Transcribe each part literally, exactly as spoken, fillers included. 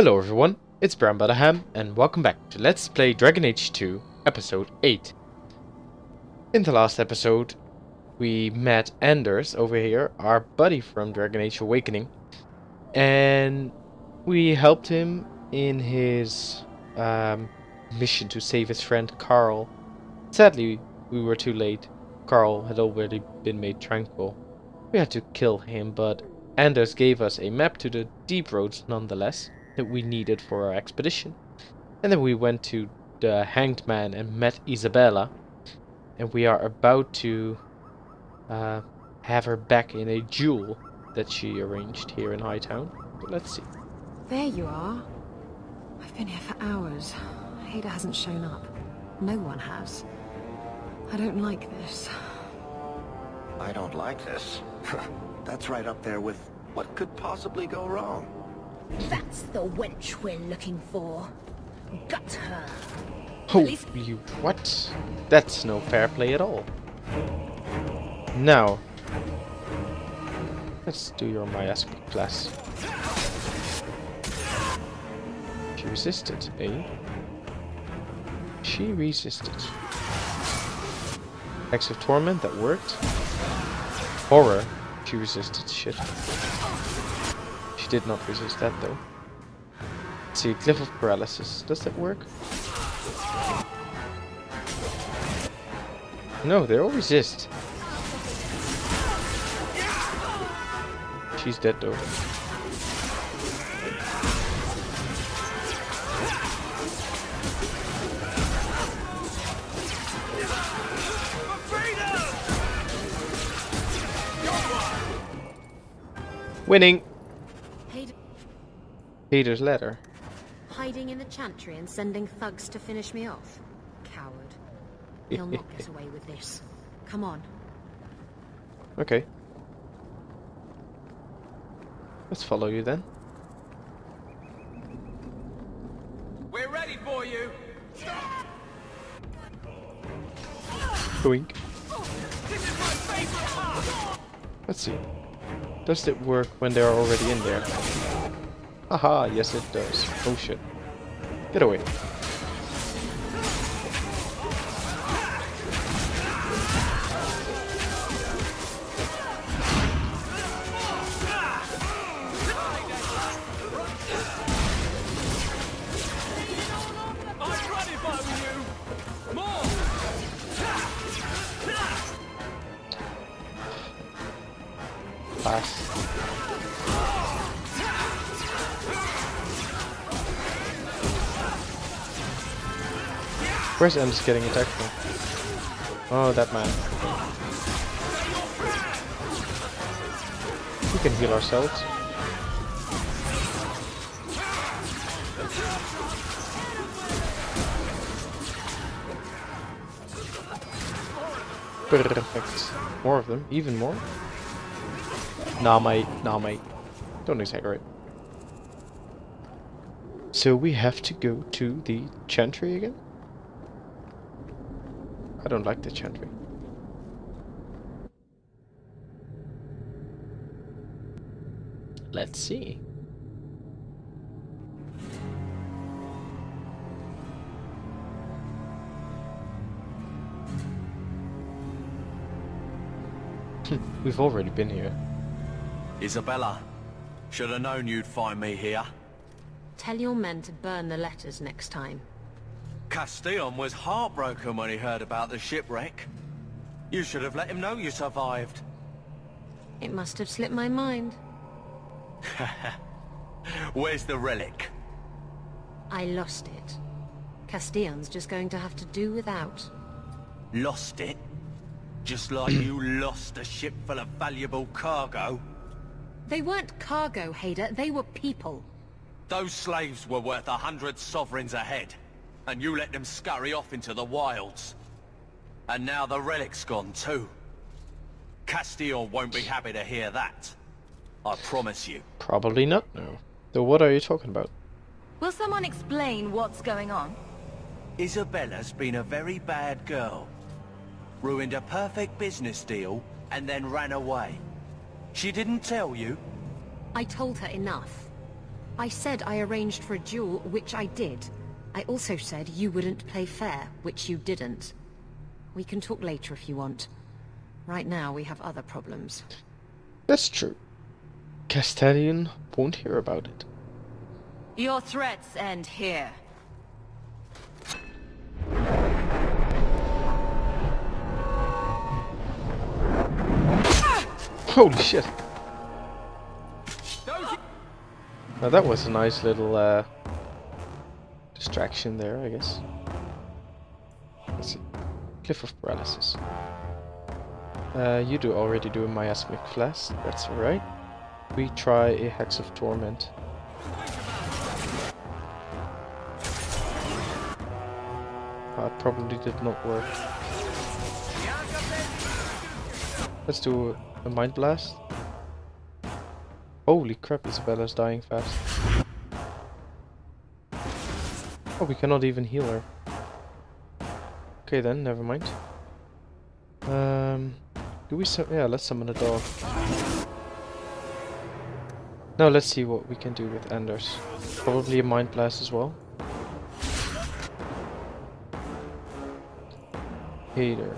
Hello everyone, it's Bram Butterham and welcome back to Let's Play Dragon Age two, Episode eight. In the last episode, we met Anders over here, our buddy from Dragon Age Awakening. And we helped him in his um, mission to save his friend Carl. Sadly, we were too late. Carl had already been made tranquil. We had to kill him, but Anders gave us a map to the deep roads nonetheless that we needed for our expedition. And then we went to the Hanged Man and met Isabela, and we are about to uh, have her back in a duel that she arranged here in Hightown. But let's see. There you are. I've been here for hours. Hayder hasn't shown up. No one has. I don't like this. I don't like this? That's right up there with what could possibly go wrong. That's the wench we're looking for. Gut her. Oh, you what? That's no fair play at all. Now, let's do your Miasmic Flask. She resisted, eh? She resisted. Hex of Torment, that worked. Horror, she resisted. Shit. Did not resist that though. Let's see, Glyph of Paralysis. Does that work? No, they all resist. She's dead though. Winning! Peter's letter. Hiding in the Chantry and sending thugs to finish me off. Coward. He'll not get away with this. Come on. Okay. Let's follow you then. We're ready for you. Stop. Boink. This is my favorite part. Let's see. Does it work when they're already in there? Aha, yes it does. Oh shit. Get away. Where's Anders getting attacked from? Oh, that man. We can heal ourselves. Perfect. More of them. Even more? Nah, mate. Nah, mate. Don't exaggerate. So we have to go to the Chantry again? I don't like the Chantry. Let's see. We've already been here. Isabela, should have known you'd find me here. Tell your men to burn the letters next time. Castillon was heartbroken when he heard about the shipwreck. You should have let him know you survived. It must have slipped my mind. Where's the relic? I lost it. Castillon's just going to have to do without. Lost it? Just like you lost a ship full of valuable cargo? They weren't cargo, Hayder. They were people. Those slaves were worth a hundred sovereigns a head. And you let them scurry off into the wilds. And now the relic's gone too. Castillon won't be happy to hear that. I promise you. Probably not, no. So what are you talking about? Will someone explain what's going on? Isabela's been a very bad girl. Ruined a perfect business deal and then ran away. She didn't tell you? I told her enough. I said I arranged for a duel, which I did. I also said you wouldn't play fair, which you didn't. We can talk later if you want. Right now we have other problems. That's true. Castillon won't hear about it. Your threats end here. Holy shit. Now that was a nice little uh, distraction there, I guess. Let's see. Glyph of Paralysis. Uh, you do already do a Miasmic Flask, that's alright. We try a Hex of Torment. That probably did not work. Let's do a Mind Blast. Holy crap, Isabella's dying fast. Oh, we cannot even heal her. Okay then, never mind. Um, do we sum- yeah, let's summon a dog. Now let's see what we can do with Anders. Probably a Mind Blast as well. Hayder.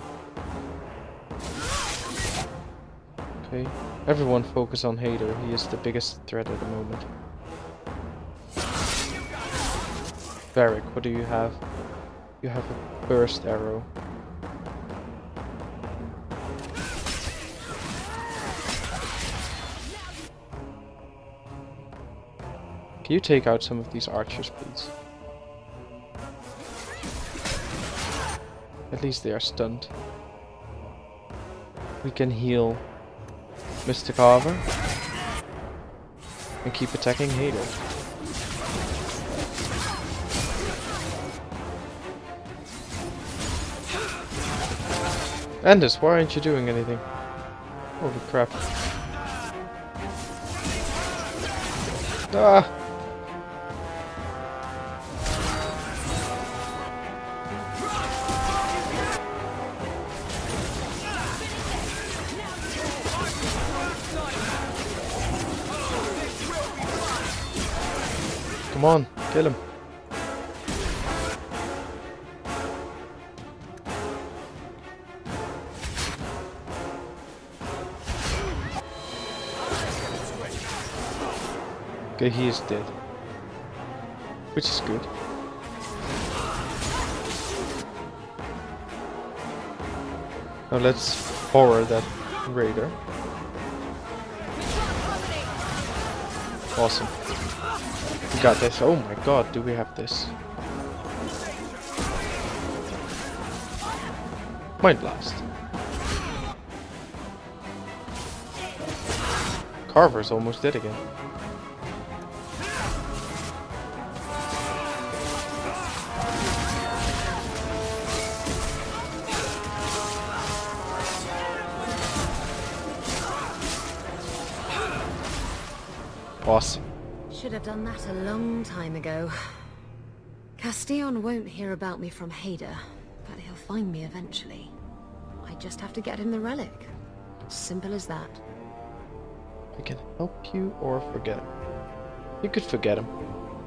Okay. Everyone focus on Hayder, he is the biggest threat at the moment. Varric, what do you have? You have a burst arrow. Can you take out some of these archers, please? At least they are stunned. We can heal Mister Carver and keep attacking Hayder. Anders, why aren't you doing anything? Holy crap. Ah! Come on, kill him. Okay, he is dead. Which is good. Now let's horror that raider. Awesome. We got this. Oh my god, do we have this? Mind Blast. Carver's almost dead again. Awesome. Should have done that a long time ago. Castillon won't hear about me from Hayder, but he'll find me eventually. I just have to get him the relic. Simple as that. I can help you or forget him. You could forget him.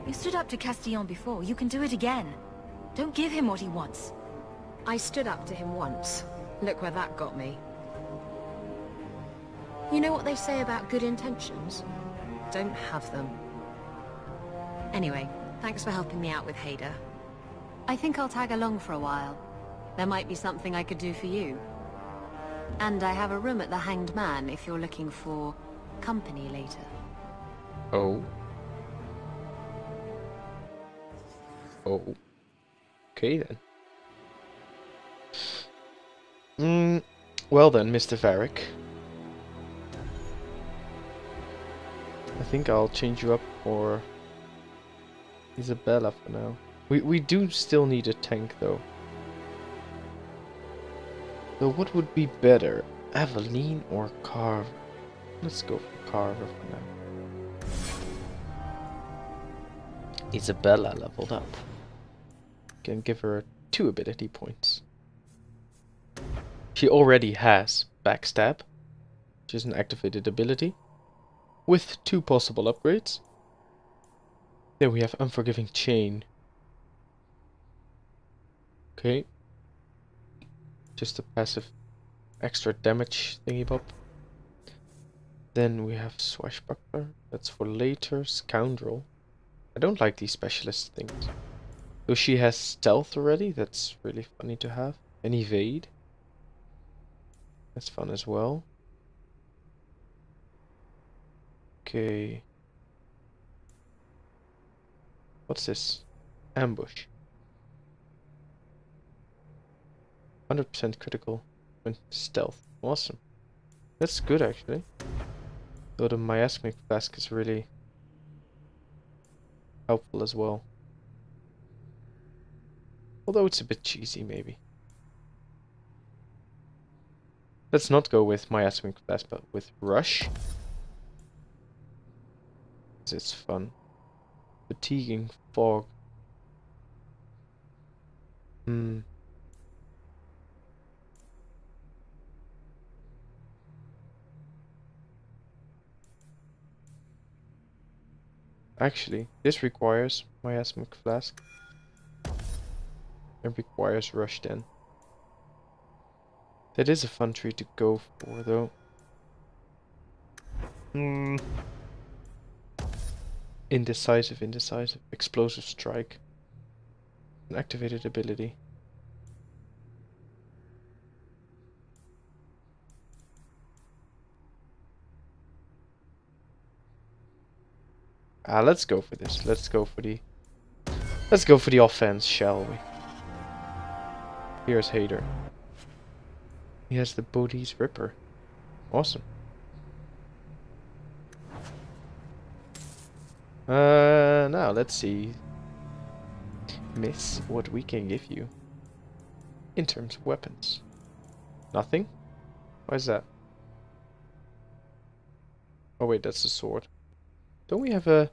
You stood up to Castillon before. You can do it again. Don't give him what he wants. I stood up to him once. Look where that got me. You know what they say about good intentions? Don't have them. Anyway, thanks for helping me out with Hayder. I think I'll tag along for a while. There might be something I could do for you. And I have a room at the Hanged Man if you're looking for company later. Oh. Oh. Okay then. Mm, well then, Mister Varric. I think I'll change you up for Isabela for now. We we do still need a tank though. So what would be better, Aveline or Carver? Let's go for Carver for now. Isabela leveled up. Can give her two ability points. She already has Backstab, which is an activated ability, with two possible upgrades. Then we have Unforgiving Chain. Okay. Just a passive extra damage thingy pop. Then we have Swashbuckler. That's for later. Scoundrel. I don't like these specialist things. So she has stealth already. That's really funny to have. And evade. That's fun as well. Okay. What's this? Ambush. one hundred percent critical when stealth. Awesome. That's good actually. Though the Miasmic Flask is really helpful as well. Although it's a bit cheesy maybe. Let's not go with Miasmic Flask but with Rush. It's fun. Fatiguing Fog. Hmm. Actually, this requires Miasmic Flask. It requires Rush then. That is a fun tree to go for though. Hmm. Indecisive, indecisive. Explosive Strike. An activated ability. Ah, let's go for this. Let's go for the... Let's go for the offense, shall we? Here's Hayder. He has the Bodhi's Ripper. Awesome. Uh, now let's see, miss, what we can give you in terms of weapons. Nothing? Why is that? Oh wait, that's a sword. Don't we have a...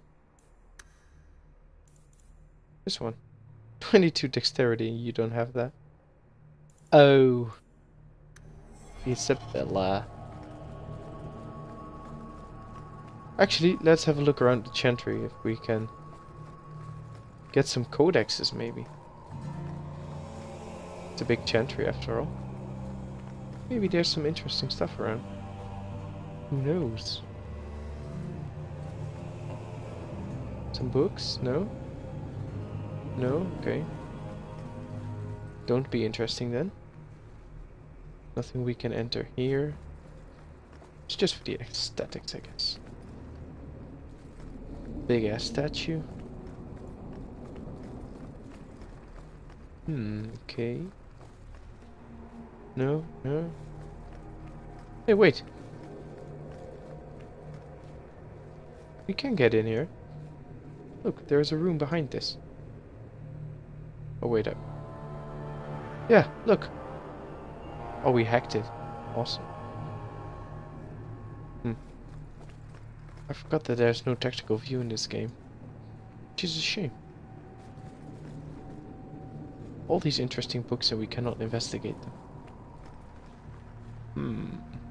This one. twenty-two dexterity, you don't have that. Oh. Isabela. Actually, let's have a look around the Chantry if we can get some codexes, maybe. It's a big Chantry after all. Maybe there's some interesting stuff around. Who knows? Some books? No? No? Okay. Don't be interesting then. Nothing we can enter here. It's just for the aesthetics, I guess. Big ass statue. Hmm, okay. No, no. Hey, wait. We can get in here. Look, there is a room behind this. Oh, wait up. Yeah, look. Oh, we hacked it. Awesome. I forgot that there's no tactical view in this game, which is a shame. All these interesting books and we cannot investigate them. Hmm,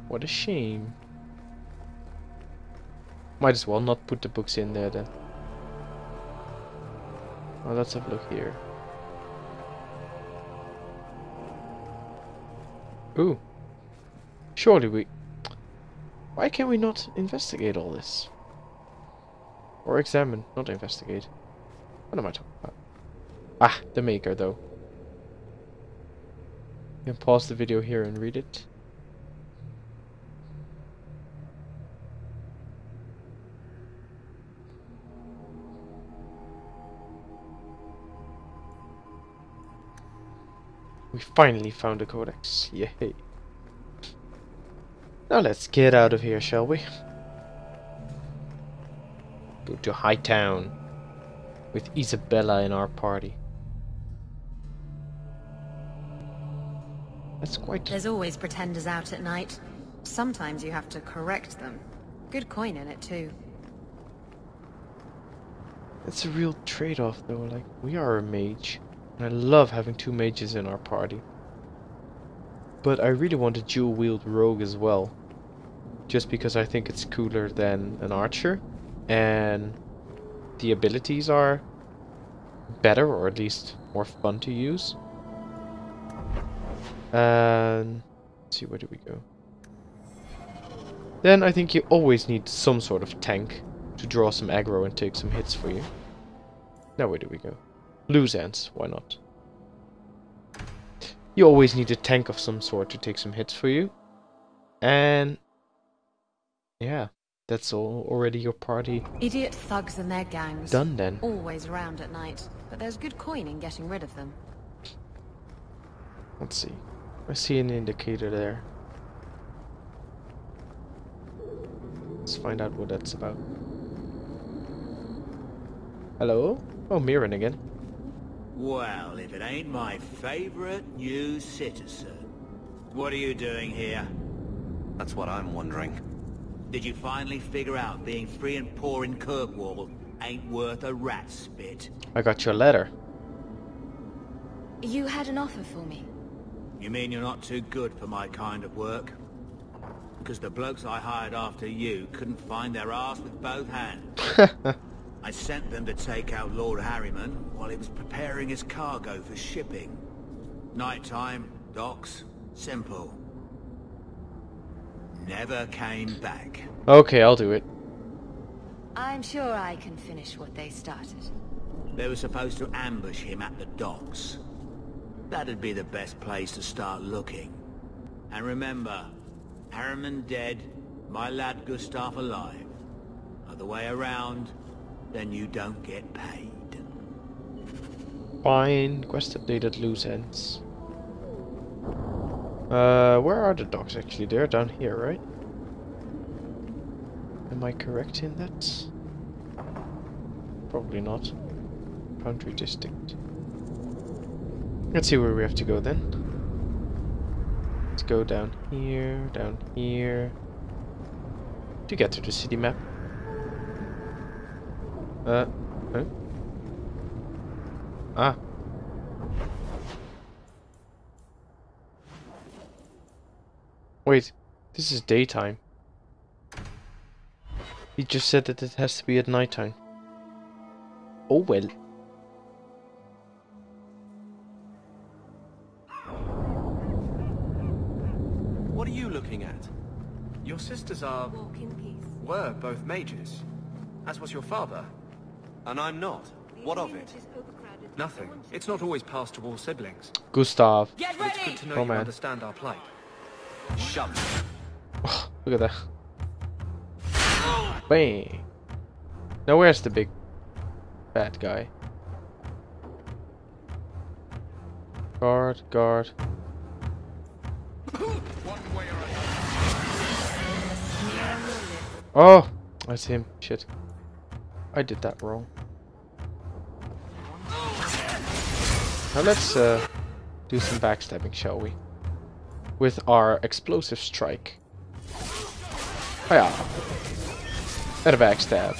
what a shame. Might as well not put the books in there then. Well, let's have a look here. Ooh, surely we... Why can we not investigate all this? Or examine, not investigate. What am I talking about? Ah, the maker though. You can pause the video here and read it. We finally found the codex, yay. Now let's get out of here, shall we? Go to Hightown with Isabela in our party. That's quite... There's always pretenders out at night. Sometimes you have to correct them. Good coin in it too. It's a real trade-off though, like, we are a mage. And I love having two mages in our party. But I really want a dual-wield rogue as well. Just because I think it's cooler than an archer, and the abilities are better, or at least more fun to use. And let's see, where do we go? Then I think you always need some sort of tank to draw some aggro and take some hits for you. Now where do we go? Loose Ends, why not? You always need a tank of some sort to take some hits for you. And yeah, that's all already your party. Idiot thugs and their gangs. Done then. Always round at night, but there's good coin in getting rid of them. Let's see. I see an indicator there. Let's find out what that's about. Hello? Oh, Meeran again. Well, if it ain't my favorite new citizen. What are you doing here? That's what I'm wondering. Did you finally figure out being free and poor in Kirkwall ain't worth a rat's spit? I got your letter. You had an offer for me. You mean you're not too good for my kind of work? Because the blokes I hired after you couldn't find their ass with both hands. I sent them to take out Lord Harriman while he was preparing his cargo for shipping. Nighttime, docks, simple. Never came back. Okay, I'll do it. I'm sure I can finish what they started. They were supposed to ambush him at the docks. That'd be the best place to start looking. And remember, Harriman dead, my lad Gustav alive. Other way around, then you don't get paid. Fine. Quest updated, Loose Ends. Uh, where are the docks actually? They're down here, right? Am I correct in that? Probably not. Country District. Let's see where we have to go then. Let's go down here, down here, to get to the city map. Uh, huh? Ah. Wait, this is daytime. He just said that it has to be at nighttime. Oh well. What are you looking at? Your sisters are... Walk in peace. Were both mages, as was your father. And I'm not. What of it? Nothing. It's not always passed to all siblings. Gustav. Get ready. It's good to know oh, you man. understand our plight. Shut oh, look at that. Oh. Bang. Now where's the big bad guy? Guard, guard. Oh, that's him. Shit. I did that wrong. Now let's uh, do some backstabbing, shall we? With our Explosive Strike. Hiya. And a backstab.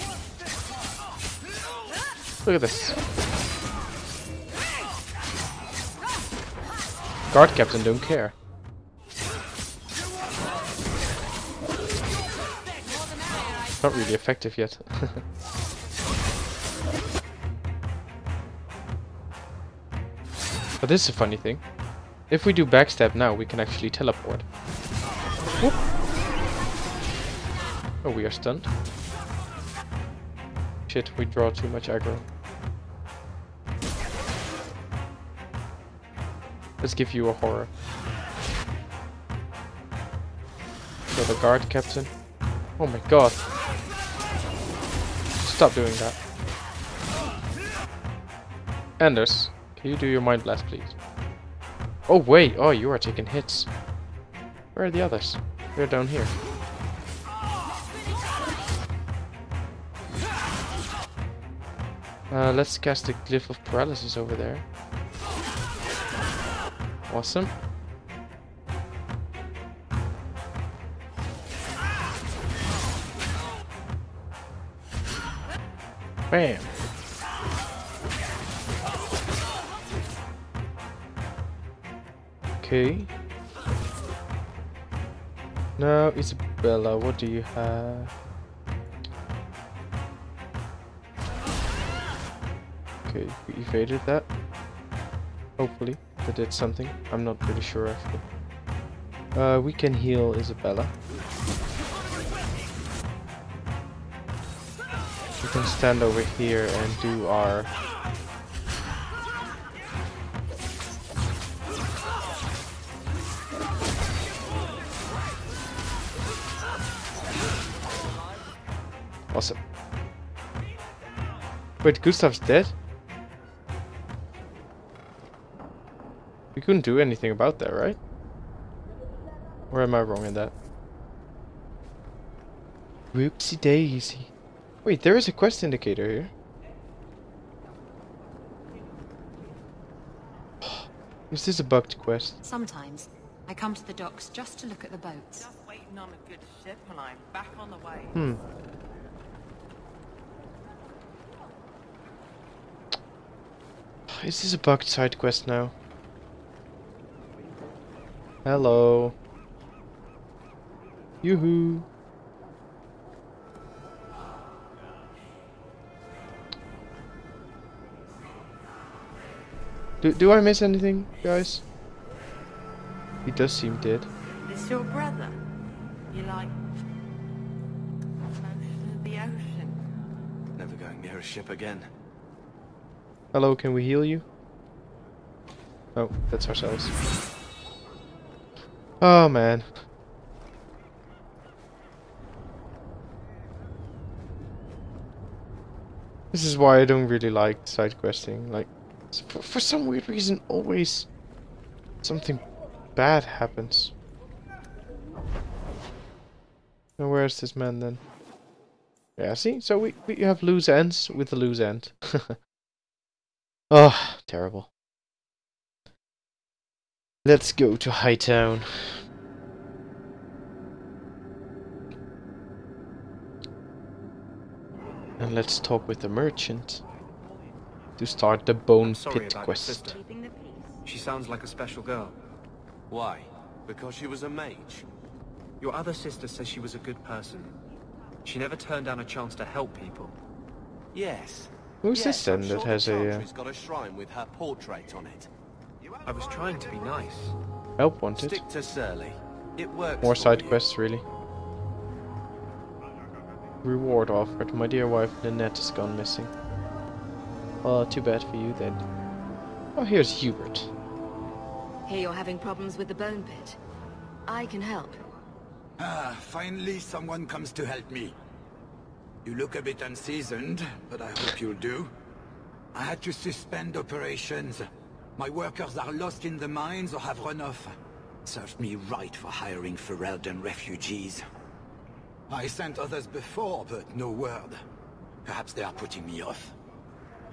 Look at this. Guard Captain don't care. Not really effective yet. But this is a funny thing. If we do backstab now, we can actually teleport. Whoop. Oh, we are stunned. Shit, we draw too much aggro. Let's give you a horror. So the guard captain. Oh my god. Stop doing that. Anders, can you do your Mind Blast, please? Oh wait, oh you are taking hits. Where are the others? They're down here. Uh, let's cast the Glyph of Paralysis over there. Awesome. Bam. Okay. Now, Isabela, what do you have? Okay, we evaded that. Hopefully, that did something. I'm not really sure actually. Uh, we can heal Isabela. We can stand over here and do our... Awesome. Wait, Gustav's dead? We couldn't do anything about that, right? Or am I wrong in that? Whoopsie daisy. Wait, there is a quest indicator here. Is this a bugged quest? Sometimes I come to the docks just to look at the boats. Just waiting on a good ship and I'm back on the way. Hmm. Is this a bugged side quest now? Hello. Yoo-hoo. Do, do I miss anything, guys? He does seem dead. It's your brother. You like the ocean. Never going near a ship again. Hello, can we heal you? Oh, that's ourselves. Oh man. This is why I don't really like side questing. Like, for, for some weird reason, always something bad happens. Now, where is this man then? Yeah, see? So we, we have loose ends with a loose end. Oh, terrible. Let's go to Hightown. And let's talk with the merchant to start the Bone Pit quest. She sounds like a special girl. Why? Because she was a mage. Your other sister says she was a good person. She never turned down a chance to help people. Yes. Who's this then that has a... Uh... got a shrine with her portrait on it. I was trying to be nice. Help wanted. Stick to Surly. It works. More side quests, really. Reward offered. My dear wife, Lynette, has gone missing. Oh, too bad for you then. Oh, here's Hubert. Here you're having problems with the Bone Pit. I can help. Ah, finally someone comes to help me. You look a bit unseasoned, but I hope you'll do. I had to suspend operations. My workers are lost in the mines or have run off. Served me right for hiring Ferelden refugees. I sent others before, but no word. Perhaps they are putting me off.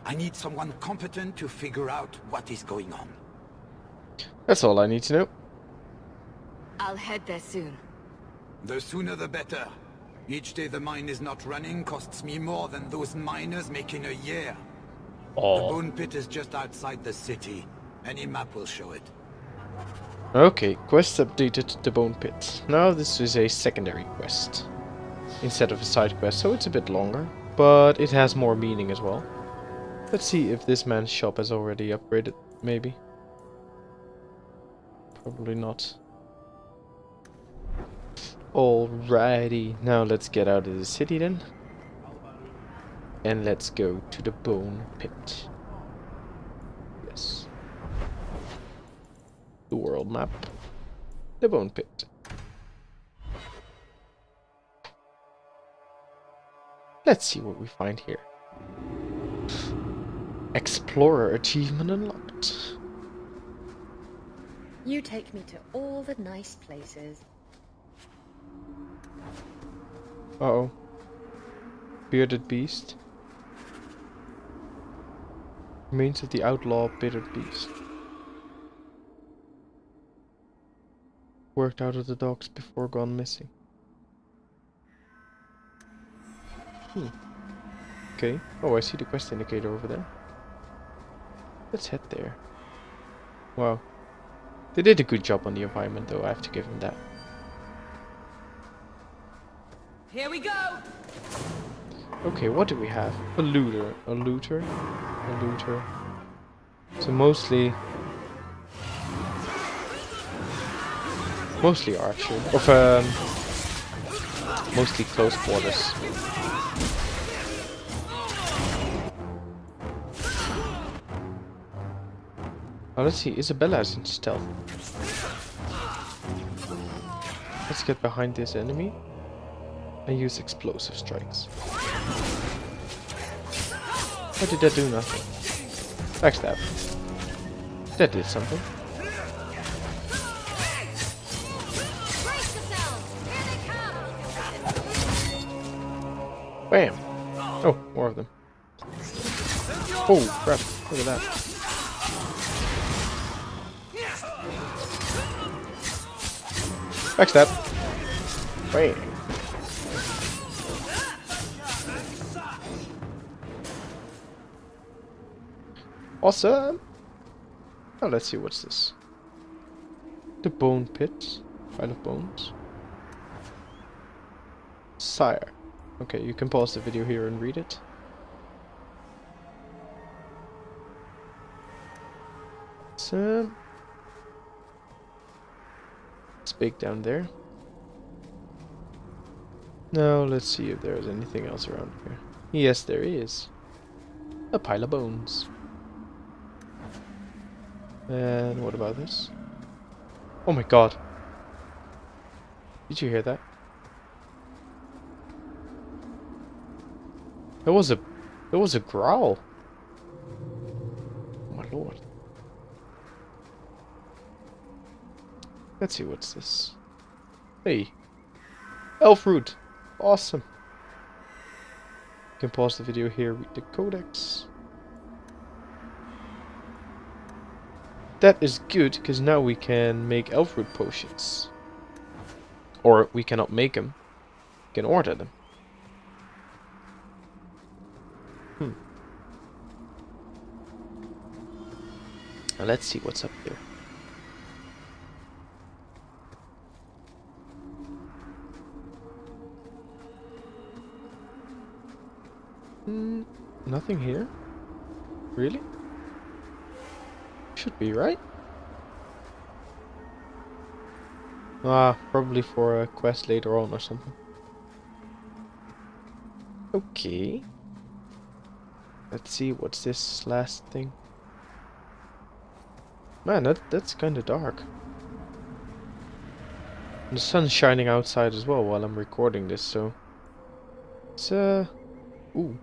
I need someone competent to figure out what is going on. That's all I need to know. I'll head there soon. The sooner the better. Each day the mine is not running costs me more than those miners make in a year. Aww. The Bone Pit is just outside the city. Any map will show it. Okay, quest updated to the Bone Pit. Now this is a secondary quest instead of a side quest, so it's a bit longer, but it has more meaning as well. Let's see if this man's shop has already upgraded, maybe. Probably not. Alrighty, now let's get out of the city then. And let's go to the Bone Pit. Yes. The world map. The Bone Pit. Let's see what we find here. Explorer achievement unlocked. You take me to all the nice places. Uh oh. Bearded Beast. Remains of the Outlaw Bearded Beast. Worked out of the docks before gone missing. Hmm. Okay. Oh, I see the quest indicator over there. Let's head there. Wow. They did a good job on the environment though, I have to give them that. Here we go. Okay, what do we have? A looter. A looter? A looter. So mostly... Mostly archer. Of, um... mostly close quarters. Oh, let's see. Isabela is in stealth. Let's get behind this enemy and use explosive strikes. Why did that do nothing? Backstab. That did something. Bam! Oh, more of them. Oh, crap. Look at that. Backstab. Wait. Awesome. Now oh, let's see what's this. The Bone Pit. Pile of bones. Sire. Okay, you can pause the video here and read it. So. Big down there. Now let's see if there's anything else around here. Yes, there is. A pile of bones. And what about this? Oh my god. Did you hear that? There was a there was a growl. Oh my lord. Let's see what's this. Hey, Elfroot, awesome. You can pause the video here. Read the codex. That is good because now we can make Elfroot potions, or we cannot make them. We can order them. Hmm. Now let's see what's up here. Nothing here? Really? Should be, right? Ah, probably for a quest later on or something. Okay. Let's see, what's this last thing? Man, that, that's kinda dark. And the sun's shining outside as well while I'm recording this, so... It's, uh... Ooh.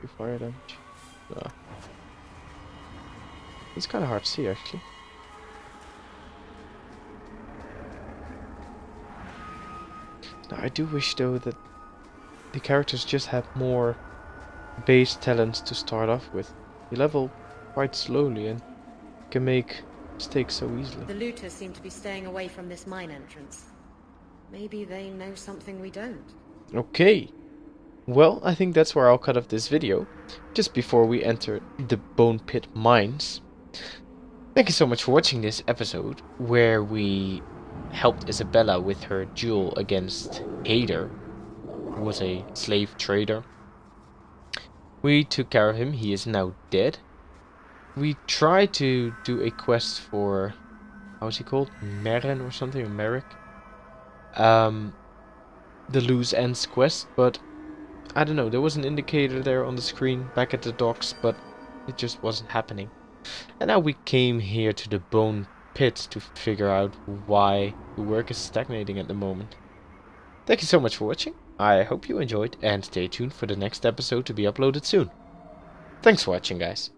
You fire damage? No. It's kind of hard to see, actually. Now, I do wish, though, that the characters just had more base talents to start off with. You level quite slowly and can make mistakes so easily. The looters seem to be staying away from this mine entrance. Maybe they know something we don't. Okay. Well, I think that's where I'll cut off this video, just before we enter the Bone Pit Mines. Thank you so much for watching this episode, where we helped Isabela with her duel against Hayder, who was a slave trader. We took care of him, he is now dead. We tried to do a quest for, how is he called? Meeran or something, or Merrick? Um, the Loose Ends quest, but... I don't know, there was an indicator there on the screen back at the docks, but it just wasn't happening. And now we came here to the Bone Pit to figure out why the work is stagnating at the moment. Thank you so much for watching, I hope you enjoyed, and stay tuned for the next episode to be uploaded soon. Thanks for watching, guys.